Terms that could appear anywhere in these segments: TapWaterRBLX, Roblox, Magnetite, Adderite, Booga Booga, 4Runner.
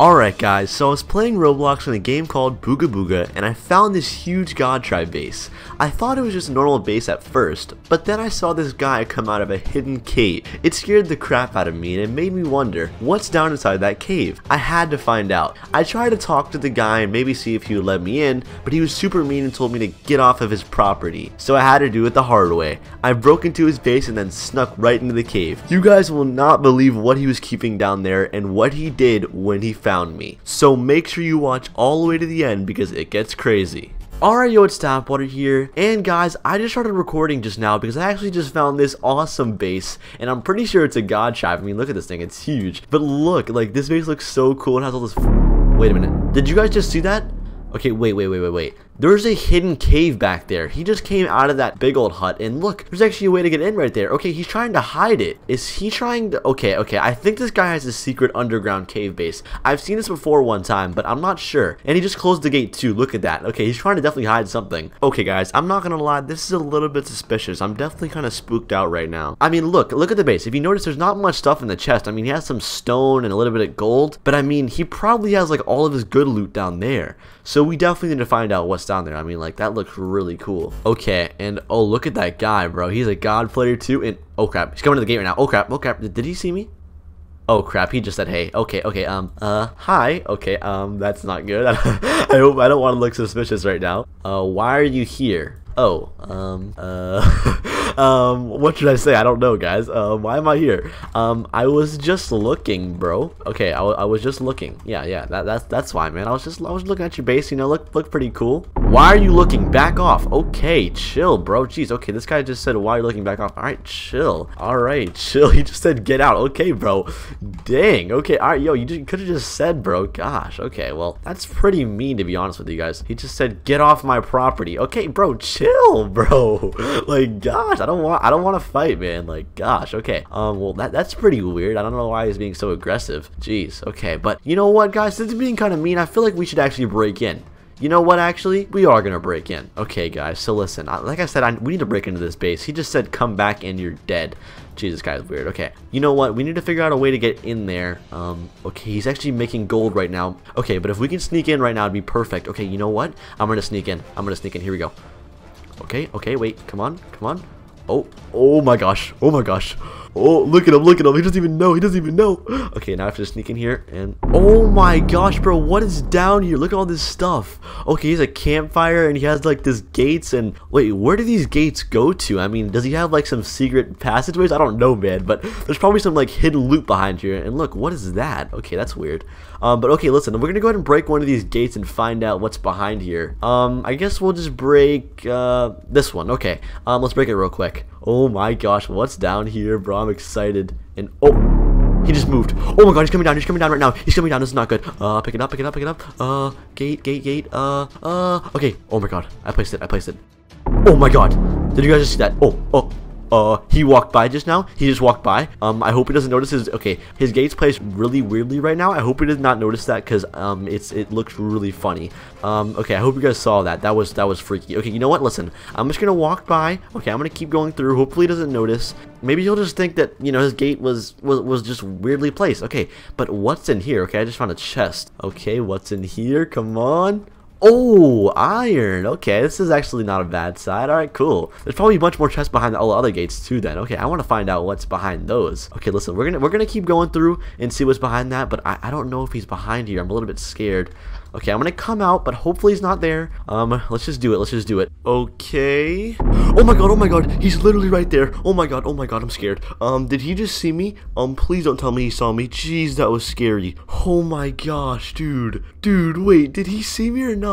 Alright guys, so I was playing Roblox in a game called Booga Booga and I found this huge God Tribe base. I thought it was just a normal base at first, but then I saw this guy come out of a hidden cave. It scared the crap out of me and it made me wonder, what's down inside that cave? I had to find out. I tried to talk to the guy and maybe see if he would let me in, but he was super mean and told me to get off of his property. So I had to do it the hard way. I broke into his base and then snuck right into the cave. You guys will not believe what he was keeping down there and what he did when he found me. So make sure you watch all the way to the end because it gets crazy. Alright, yo, it's TapWater here, and guys, I just started recording just now because I actually just found this awesome base, and I'm pretty sure it's a God Tribe. I mean, look at this thing, it's huge. But look, like, this base looks so cool. It has all this wait a minute, did you guys just see that? Okay, wait. There's a hidden cave back there. He just came out of that big old hut, and look, there's actually a way to get in right there. Okay, he's trying to hide it. Is he trying to... Okay, I think this guy has a secret underground cave base. I've seen this before one time, but I'm not sure. And he just closed the gate too. Look at that. Okay, he's trying to definitely hide something. Okay, guys, I'm not gonna lie. This is a little bit suspicious. I'm definitely kind of spooked out right now. I mean, look at the base. If you notice, there's not much stuff in the chest. I mean, he has some stone and a little bit of gold, but I mean, he probably has, like, all of his good loot down there. So we definitely need to find out what's down there. I mean, like, that looks really cool. Okay, and oh, look at that guy, bro. He's a God player too, and oh crap, he's coming to the gate right now. Oh crap, did he see me? Oh crap, he just said hey. Hi. Okay, that's not good. I don't want to look suspicious right now. Why are you here? What should I say? I don't know, guys. Why am I here? I was just looking, bro. Okay, I was just looking. Yeah, that's why, man. I was looking at your base. You know, look pretty cool. Why are you looking? Back off. Okay, chill, bro. Jeez. Okay, this guy just said, why are you looking? Back off. All right, chill. He just said, get out. Okay, bro. Dang. Okay. All right, yo. You could have just said, bro. Gosh. Okay. Well, that's pretty mean, to be honest with you guys. He just said, get off my property. Okay, bro. Chill. Bro, like, gosh, I don't want to fight, man. Like, gosh. Okay, well, that's pretty weird. I don't know why he's being so aggressive. Jeez. Okay, but you know what, guys, since it's being kind of mean, I feel like we should actually break in. You know what, actually, we are gonna break in. Okay, guys, so listen, like I said, we need to break into this base. He just said, come back and you're dead. Jesus, guy is weird. Okay, you know what, we need to figure out a way to get in there. Okay, he's actually making gold right now. Okay, but if we can sneak in right now, it'd be perfect. Okay, you know what, I'm gonna sneak in. Here we go. Okay, wait, come on. Oh my gosh. Oh, look at him. He doesn't even know. Okay, now I have to sneak in here and... Oh my gosh, bro, what is down here? Look at all this stuff. Okay, he's a campfire and he has, like, these gates and... Wait, where do these gates go to? I mean, does he have, like, some secret passageways? I don't know, man, but there's probably some, like, hidden loot behind here. And look, what is that? Okay, that's weird. But okay, listen, we're gonna go ahead and break one of these gates and find out what's behind here. I guess we'll just break, this one. Okay, let's break it real quick. Oh my gosh, what's down here, bro? I'm excited. And oh, he just moved. Oh my god, he's coming down right now. This is not good. Pick it up. Gate. Okay. Oh my god, I placed it. Oh my god, did you guys just see that? He walked by just now. I hope he doesn't notice his... Okay, his gate's placed really weirdly right now. I hope he does not notice that because it looks really funny. Okay, I hope you guys saw that. That was freaky. Okay, you know what? Listen, I'm just gonna walk by. Okay, I'm gonna keep going through. Hopefully he doesn't notice. Maybe he'll just think that, you know, his gate was just weirdly placed. Okay, but what's in here? Okay, I just found a chest. Okay, what's in here? Come on. Oh, iron. Okay, this is actually not a bad side. All right, cool. There's probably a bunch more chests behind all the other gates too then. Okay, I want to find out what's behind those. Okay, listen, we're gonna keep going through and see what's behind that, but I don't know if he's behind here. I'm a little bit scared. Okay, I'm gonna come out, but hopefully he's not there. Let's just do it. Okay. Oh my god, he's literally right there. Oh my god, I'm scared. Did he just see me? Please don't tell me he saw me. Jeez, that was scary. Oh my gosh, dude, wait, did he see me or not?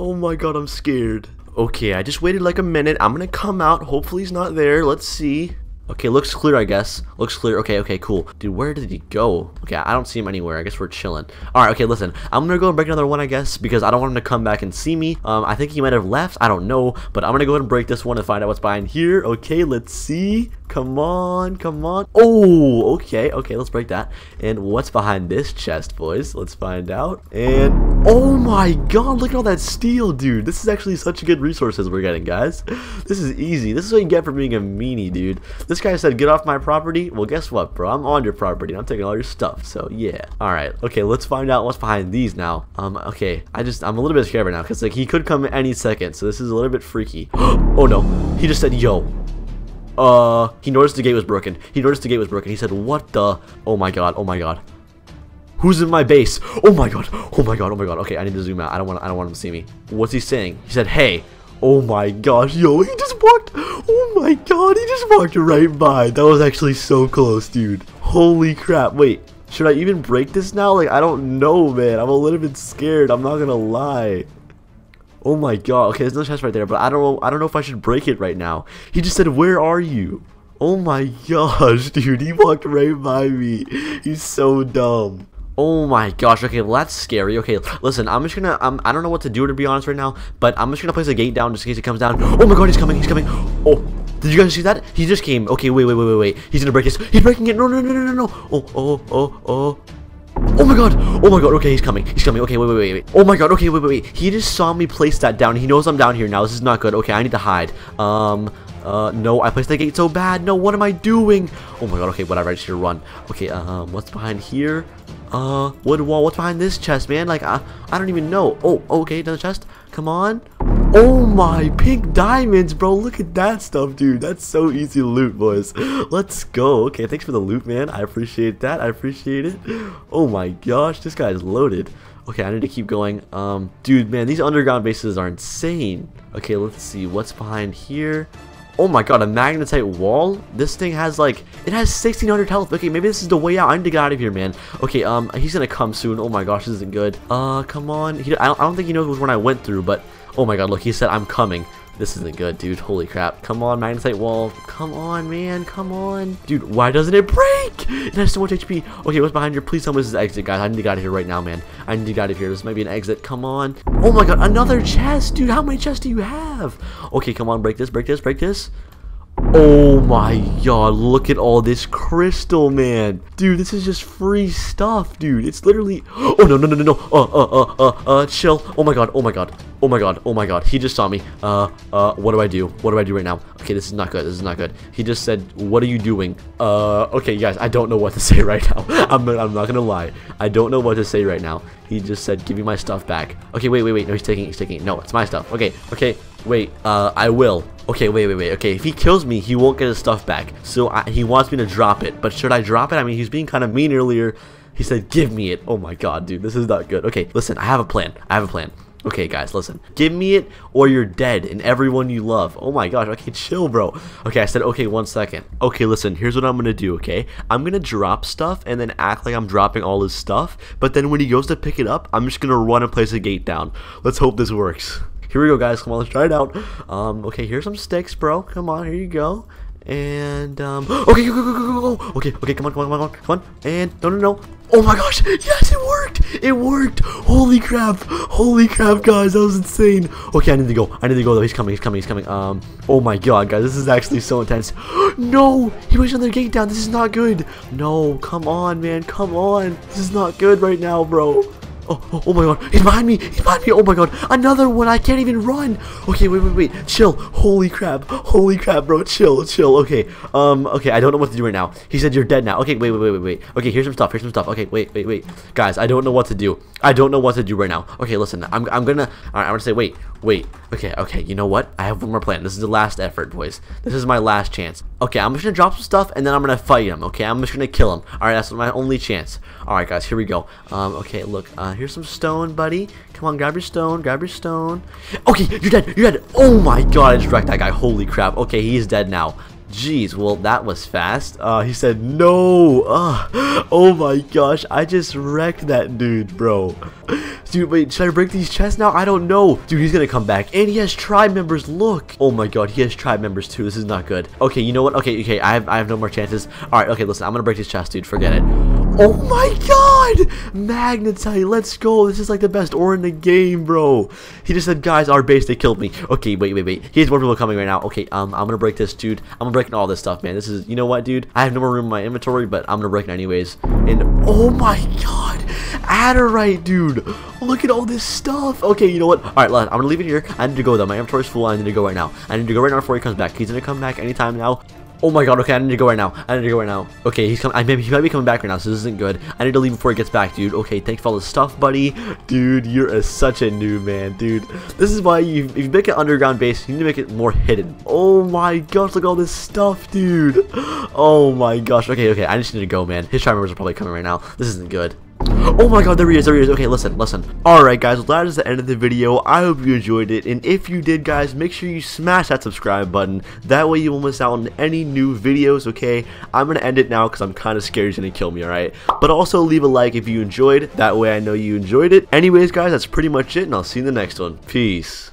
Oh my god, I'm scared. Okay, I just waited like a minute. I'm gonna come out. Hopefully he's not there. Let's see. Okay, looks clear, I guess. Looks clear. Okay, cool. Dude, where did he go? Okay, I don't see him anywhere. I guess we're chilling. All right, okay, listen. I'm going to go and break another one, I guess, because I don't want him to come back and see me. I think he might have left. I don't know, but I'm going to go ahead and break this one and find out what's behind here. Okay, let's see. Come on, come on. Oh, okay, okay, let's break that. And what's behind this chest, boys? Let's find out. And oh my god, look at all that steel, dude. This is actually such a good resource we're getting, guys. This is easy. This is what you get for being a meanie, dude. This guy said, get off my property. Well, guess what, bro? I'm on your property. And I'm taking all your stuff, so yeah. All right, okay, let's find out what's behind these now. Okay, I'm a little bit scared right now because, like, he could come any second, so this is a little bit freaky. Oh, no. He just said, yo. He noticed the gate was broken. He said, what the? Oh, my God. Oh, my God. Who's in my base? Oh, my God. Oh, my God. Oh, my God. Okay, I need to zoom out. I don't want him to see me. What's he saying? He said, hey. Oh my gosh, yo, he just walked, oh my god, he just walked right by. That was actually so close, dude. Holy crap, wait, should I even break this now? Like, I don't know, man. I'm a little bit scared, I'm not gonna lie. Oh my god, okay, there's no chest right there, but I don't know if I should break it right now. He just said, where are you? Oh my gosh, dude, he walked right by me. He's so dumb. Oh my gosh, okay, well that's scary. Okay, listen, I'm just gonna, I don't know what to do, to be honest right now, but I'm just gonna place a gate down just in case he comes down. Oh my god, he's coming. Oh, did you guys see that? He just came. Okay, wait, he's gonna break this. He's breaking it. No. Oh. Oh my god, okay, he's coming, okay, wait. Oh my god, okay, wait, he just saw me place that down, he knows I'm down here now, this is not good, okay, I need to hide, no, I placed the gate so bad, no, what am I doing? Oh my god, okay, whatever, I just need to run, okay, what's behind here? Wood wall, what's behind this chest, man? Like, I don't even know. Oh, okay, another chest, come on. Oh my pink diamonds, bro, look at that stuff, dude. That's so easy to loot, boys. Let's go. Okay, thanks for the loot, man. I appreciate that. I appreciate it. Oh my gosh, this guy is loaded. Okay, I need to keep going. Dude, man, these underground bases are insane. Okay, let's see what's behind here. Oh my god, a magnetite wall? This thing has, like, it has 1600 health. Okay, maybe this is the way out. I need to get out of here, man. Okay, he's gonna come soon. Oh my gosh, this isn't good. Come on. I don't think he knows which one I went through, but oh my god, look, he said, I'm coming. This isn't good, dude. Holy crap. Come on, magnetite wall. Come on, man. Come on. Dude, why doesn't it break? It has so much HP. Okay, what's behind here? Please tell me this is exit, guys. I need to get out of here right now, man. I need to get out of here. This might be an exit. Come on. Oh my god, another chest. Dude, how many chests do you have? Okay, come on. Break this. Oh my god, look at all this crystal, man. Dude, this is just free stuff, dude. It's literally, oh no. Chill. Oh my god. He just saw me. What do I do right now? Okay, this is not good. He just said, what are you doing? Okay, guys, I don't know what to say right now. I'm not gonna lie. I don't know what to say right now. He just said, give me my stuff back. Okay, wait. No, he's taking it. No, it's my stuff. Okay. Wait, I will. Okay, wait. Okay, if he kills me, he won't get his stuff back. So he wants me to drop it. But should I drop it? I mean, he's being kind of mean earlier. He said, give me it. Oh my god, dude, this is not good. Okay, listen, I have a plan. Okay, guys, listen. Give me it or you're dead and everyone you love. Oh my gosh, okay, chill, bro. Okay, I said, okay, 1 second. Okay, listen, here's what I'm gonna do, okay? I'm gonna drop stuff and then act like I'm dropping all his stuff. But then when he goes to pick it up, I'm just gonna run and place a gate down. Let's hope this works. Here we go, guys. Come on, let's try it out. Okay, here's some sticks, bro. Come on, here you go. And okay, go. Okay, come on. And no. Oh my gosh, yes, it worked. Holy crap, guys, that was insane. Okay, I need to go though. He's coming. Oh my god, guys, this is actually so intense. No, he pushed another gate down. This is not good. No, come on, man, come on. This is not good right now, bro. Oh my god, he's behind me, oh my god, another one, I can't even run. Okay, wait, chill, holy crap, bro, chill, okay, okay, I don't know what to do right now. He said you're dead now. Okay, wait, okay, here's some stuff, okay, wait, guys, I don't know what to do right now. Okay, listen, I'm gonna say, wait, okay, you know what, I have one more plan. This is the last effort, boys, this is my last chance. Okay, I'm just gonna drop some stuff, and then I'm gonna fight him, okay, I'm just gonna kill him. Alright, that's my only chance. Alright, guys, here we go. Okay, look, here's some stone, buddy. Come on, grab your stone. Okay, you're dead. Oh my god, I just wrecked that guy. Holy crap. Okay, he's dead now. Jeez, well, that was fast. He said no. Oh my gosh, I just wrecked that dude, bro. Dude, wait, should I break these chests now? I don't know. Dude, he's gonna come back. And he has tribe members, look. Oh my god, he has tribe members too. This is not good. Okay, you know what? Okay, I have no more chances. Alright, okay, listen, I'm gonna break these chests, dude. Forget it. Oh my god! Magnetite, let's go. This is like the best ore in the game, bro. He just said, guys, our base, they killed me. Okay, wait. He has more people coming right now. Okay, I'm gonna break this, dude. I'm gonna break all this stuff, man. This is, you know what, dude? I have no more room in my inventory, but I'm gonna break it anyways. And oh my god! Adderite, dude. Look at all this stuff. Okay, you know what? Alright, I'm gonna leave it here. I need to go though. My inventory's full. I need to go right now. Before he comes back. He's gonna come back anytime now. Oh my god, okay, I need to go right now. Okay, he's coming. He might be coming back right now, so this isn't good. I need to leave before he gets back, dude. Okay, thanks for all the stuff, buddy. Dude, you're such a noob, man, dude. This is why if you make an underground base, you need to make it more hidden. Oh my gosh, look at all this stuff, dude. Oh my gosh. Okay, I just need to go, man. His charmers are probably coming right now. This isn't good. Oh my god, there he is. Okay, listen. Alright guys, well, that is the end of the video. I hope you enjoyed it, and if you did, guys, make sure you smash that subscribe button. That way you won't miss out on any new videos, okay? I'm gonna end it now because I'm kind of scared he's gonna kill me, alright? But also leave a like if you enjoyed. That way I know you enjoyed it. Anyways, guys, that's pretty much it, and I'll see you in the next one. Peace.